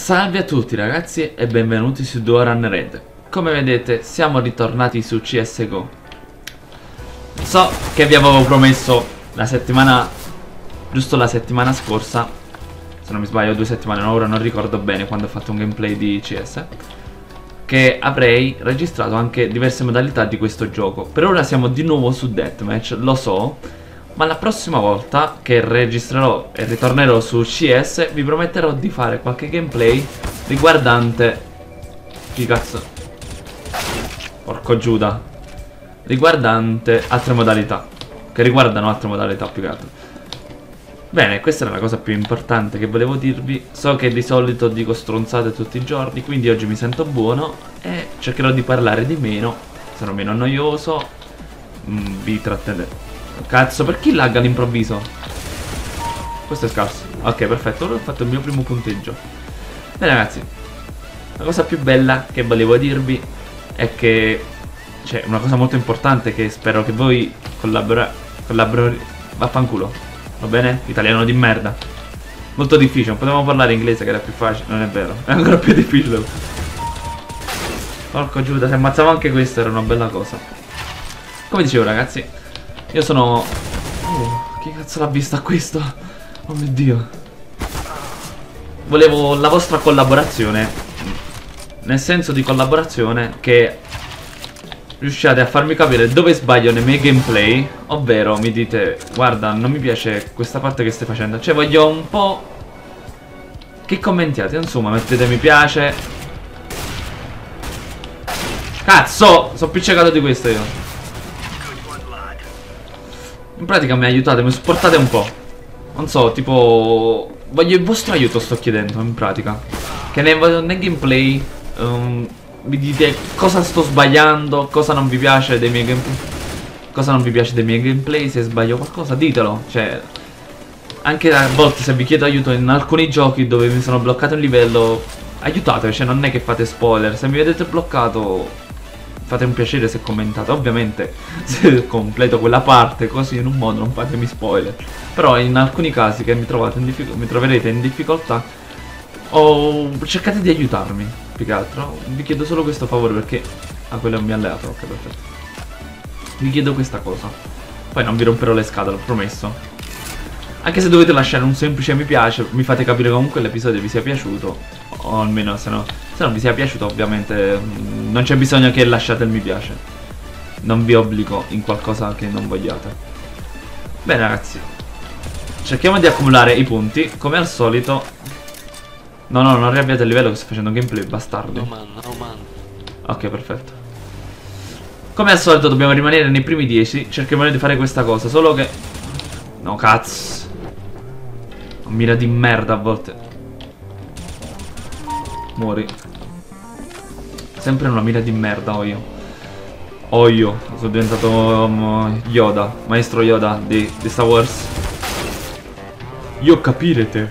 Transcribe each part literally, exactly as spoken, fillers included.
Salve a tutti ragazzi e benvenuti su The OranRed. Come vedete siamo ritornati su C S G O. So che vi avevo promesso la settimana, giusto la settimana scorsa, se non mi sbaglio due settimane, no, ora non ricordo bene quando ho fatto un gameplay di C S, che avrei registrato anche diverse modalità di questo gioco. Per ora siamo di nuovo su Deathmatch, lo so, ma la prossima volta che registrerò e ritornerò su C S vi prometterò di fare qualche gameplay riguardante... Chi cazzo? Porco Giuda. Riguardante altre modalità. Che riguardano altre modalità più che altro. Bene, questa era la cosa più importante che volevo dirvi. So che di solito dico stronzate tutti i giorni, quindi oggi mi sento buono e cercherò di parlare di meno. Sarò meno noioso. Mm, vi tratterrò. Cazzo, per chi lagga all'improvviso? Questo è scarso. Ok, perfetto, ora ho fatto il mio primo punteggio. Bene ragazzi, la cosa più bella che volevo dirvi è che c'è una cosa molto importante che spero che voi collabora... collabora... vaffanculo. Va bene? Italiano di merda. Molto difficile, non potevamo parlare inglese che era più facile. Non è vero, è ancora più difficile. Porco Giuda, se ammazzavo anche questo era una bella cosa. Come dicevo ragazzi, io sono... Oh, che cazzo l'ha vista questo? Oh mio Dio. Volevo la vostra collaborazione. Nel senso di collaborazione che riusciate a farmi capire dove sbaglio nei miei gameplay. Ovvero mi dite, guarda, non mi piace questa parte che stai facendo. Cioè voglio un po' che commentiate, insomma, mettete mi piace. Cazzo, sono piccicato di questo io. In pratica mi aiutate, mi supportate un po'. Non so, tipo... Voglio il vostro aiuto, sto chiedendo, in pratica. Che nel, nel gameplay um, vi dite cosa sto sbagliando, cosa non vi piace dei miei gameplay. Cosa non vi piace dei miei gameplay, se sbaglio qualcosa, ditelo. Cioè, anche a volte se vi chiedo aiuto in alcuni giochi dove mi sono bloccato un livello, aiutate, cioè non è che fate spoiler. Se mi vedete bloccato... Fate un piacere se commentate, ovviamente se completo quella parte così in un modo non fatemi spoiler. Però in alcuni casi che mi, trovate in mi troverete in difficoltà o cercate di aiutarmi, più che altro. Vi chiedo solo questo favore perché... Ah, quello è un mio alleato, ok perfetto. Vi chiedo questa cosa. Poi non vi romperò le scatole, ho promesso. Anche se dovete lasciare un semplice mi piace, mi fate capire comunque l'episodio vi sia piaciuto. O almeno se, no, se non vi sia piaciuto ovviamente non c'è bisogno che lasciate il mi piace. Non vi obbligo in qualcosa che non vogliate. Bene ragazzi, cerchiamo di accumulare i punti. Come al solito. No no, non riavviate il livello che sto facendo un gameplay bastardo. Ok perfetto. Come al solito dobbiamo rimanere nei primi dieci. Cerchiamo di fare questa cosa. Solo che... No cazzo. Mira di merda a volte. Muori. Sempre una mira di merda ho io. Ho io. Sono diventato um, Yoda. Maestro Yoda di, di Star Wars. Io capire te.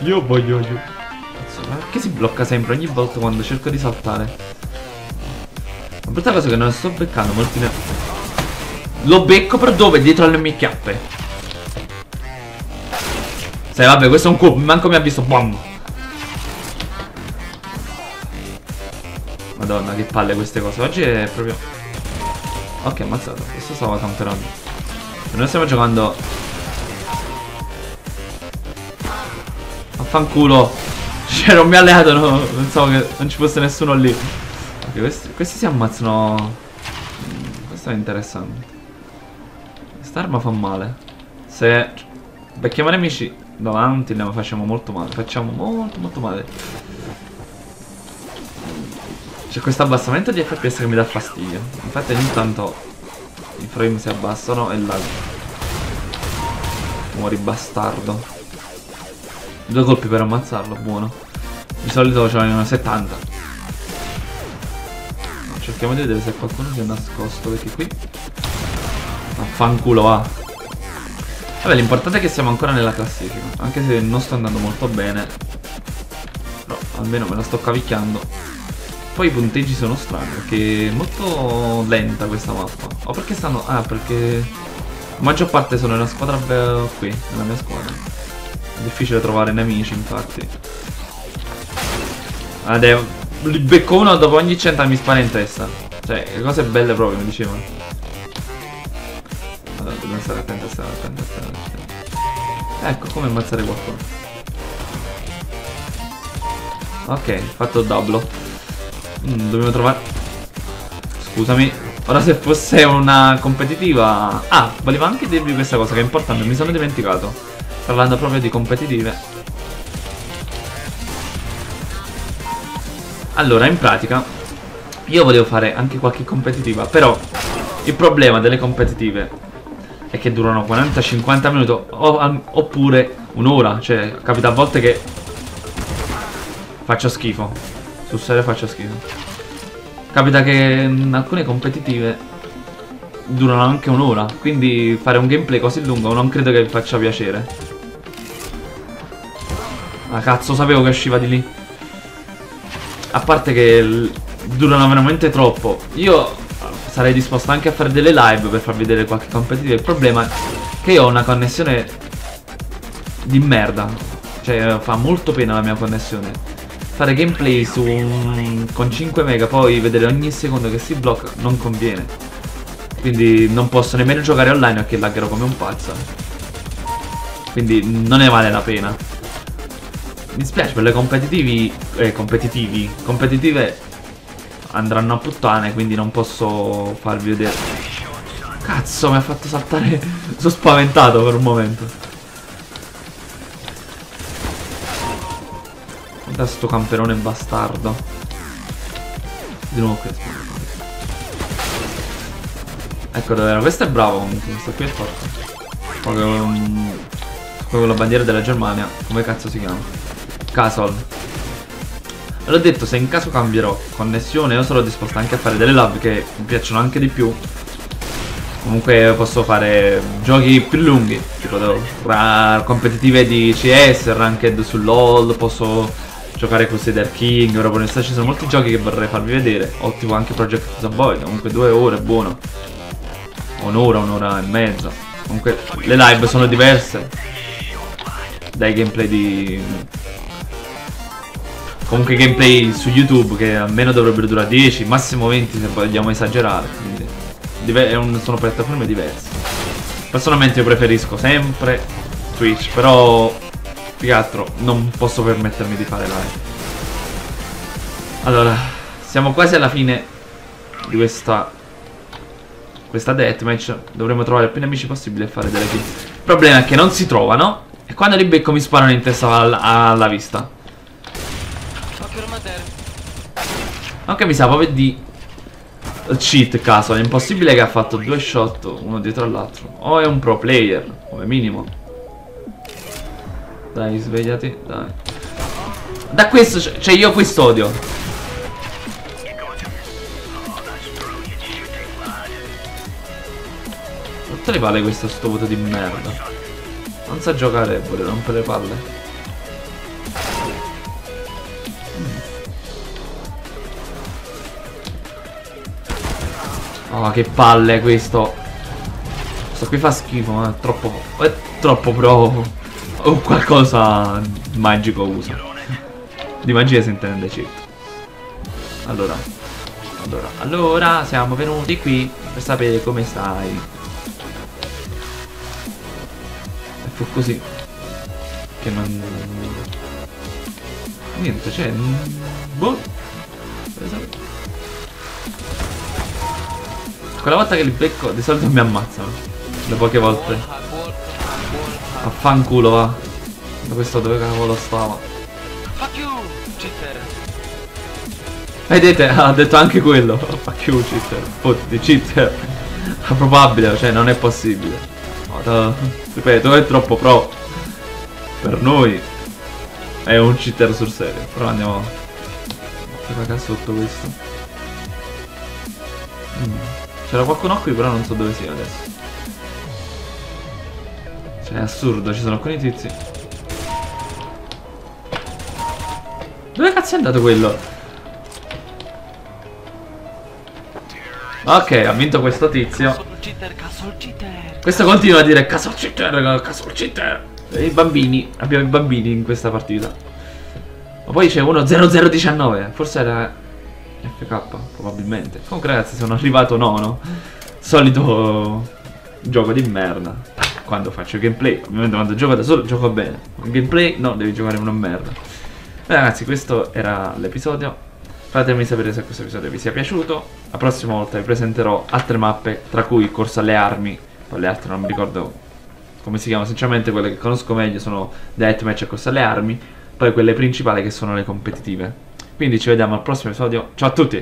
Io voglio io. Cazzo, ma perché si blocca sempre ogni volta quando cerco di saltare? La brutta cosa è che non sto beccando molti ne... Lo becco per dove? Dietro alle mie chiappe. Sai vabbè questo è un cubo. Manco mi ha visto. Bam. Madonna che palle queste cose, oggi è proprio... Ok ammazzato, questo stava counterando. Noi stiamo giocando... Affanculo! C'era un mio alleato, no? Pensavo che non ci fosse nessuno lì. Ok questi, questi si ammazzano... Questo è interessante. Quest'arma fa male. Se... becchiamo nemici davanti ne facciamo molto male, facciamo molto molto male. C'è questo abbassamento di F P S che mi dà fastidio. Infatti ogni tanto i frame si abbassano e lag. Muori bastardo. Due colpi per ammazzarlo, buono. Di solito ce l'hanno settanta. Cerchiamo di vedere se qualcuno si è nascosto perché qui... Affanculo va. Vabbè l'importante è che siamo ancora nella classifica. Anche se non sto andando molto bene. Però almeno me la sto cavicchiando. Poi i punteggi sono strani perché è molto lenta questa mappa. O perché stanno... Ah perché la maggior parte sono nella squadra qui, nella mia squadra. È difficile trovare nemici infatti. Adesso li becco uno dopo ogni cento mi spara in testa. Cioè, le cose belle proprio, mi dicevano. Allora, dobbiamo stare attenti, stare attenti, stare attenti. Ecco, come ammazzare qualcuno. Ok, fatto doppio. Mm, dobbiamo trovare... Scusami. Ora se fosse una competitiva... Ah, voleva anche dirvi questa cosa che è importante, mi sono dimenticato. Parlando proprio di competitive. Allora, in pratica, io volevo fare anche qualche competitiva, però il problema delle competitive è che durano quaranta cinquanta minuti o, oppure un'ora. Cioè, capita a volte che faccio schifo. Sul serio faccio schifo. Capita che mh, alcune competitive durano anche un'ora, quindi fare un gameplay così lungo non credo che vi faccia piacere. Ah cazzo, sapevo che usciva di lì. A parte che durano veramente troppo. Io sarei disposto anche a fare delle live per far vedere qualche competitiva. Il problema è che io ho una connessione di merda. Cioè fa molto pena la mia connessione. Fare gameplay su un, con cinque mega poi vedere ogni secondo che si blocca non conviene, quindi non posso nemmeno giocare online perché laggerò come un pazzo, quindi non ne vale la pena. Mi spiace per le competitivi eh, competitivi competitive andranno a puttane, quindi non posso farvi vedere. Cazzo, mi ha fatto saltare. Sono spaventato per un momento da sto camperone bastardo. Di nuovo questo. Ecco davvero, questo è bravo comunque, questo qui è forte. Proprio um, con la bandiera della Germania. Come cazzo si chiama? Casol. L'ho detto, se in caso cambierò connessione io sarò disposto anche a fare delle live che mi piacciono anche di più. Comunque posso fare giochi più lunghi, tipo tra competitive di C S, ranked su LOL, posso giocare con C S D King, ora per ci sono molti giochi che vorrei farvi vedere. Ho tipo anche Project Zomboid, comunque due ore è buono. Un'ora, un'ora e mezza. Comunque le live sono diverse dai gameplay di... Comunque gameplay su YouTube che almeno dovrebbero durare dieci, massimo venti se vogliamo esagerare. Quindi diver... sono piattaforme diverse. Personalmente io preferisco sempre Twitch, però... Più che altro non posso permettermi di fare live. Allora, siamo quasi alla fine di questa questa deathmatch. Dovremmo trovare più nemici possibile e fare delle kill. Il problema è che non si trovano e quando li becco mi sparano in testa alla, alla vista. Anche mi sa proprio di cheat caso. È impossibile che ha fatto due shot uno dietro all'altro. O è un pro player, come minimo. Dai, svegliati, dai. Da questo, cioè io questo odio. Quanto le vale questo sto voto di merda? Non sa giocare, vuole rompere le palle. Oh, che palle questo. Questo qui fa schifo, ma è troppo... È troppo pro. O qualcosa magico usa. Di magia si intende, certo. Allora, allora, allora siamo venuti qui per sapere come stai. E fu così che non... Niente, cioè... Boh. Quella volta che li becco di solito mi ammazzano. Le poche volte. Affanculo, va. Da questo dove cavolo stava. Fuck you, cheater. Vedete, ha detto anche quello. Fuck you, cheater. Fotti, cheater. Probabile, cioè non è possibile. No, ripeto, è troppo pro. Per noi è un cheater sul serio. Però andiamo a cagare sotto questo. Mm. C'era qualcuno qui, però non so dove sia adesso. È assurdo, ci sono alcuni tizi. Dove cazzo è andato quello? Ok, ha vinto questo tizio. Questo continua a dire Casol cheater, Casol cheater. E i bambini, abbiamo i bambini in questa partita. Ma poi c'è uno zero zero uno nove, forse era F K, probabilmente. Comunque ragazzi, sono arrivato nono. Solito gioco di merda. Quando faccio gameplay, ovviamente quando gioco da solo gioco bene. Con gameplay no, devi giocare una merda. Beh ragazzi, questo era l'episodio. Fatemi sapere se questo episodio vi sia piaciuto. La prossima volta vi presenterò altre mappe, tra cui Corso alle Armi. Poi le altre non mi ricordo come si chiamano, sinceramente quelle che conosco meglio sono Deathmatch e Corso alle Armi. Poi quelle principali che sono le competitive. Quindi ci vediamo al prossimo episodio, ciao a tutti!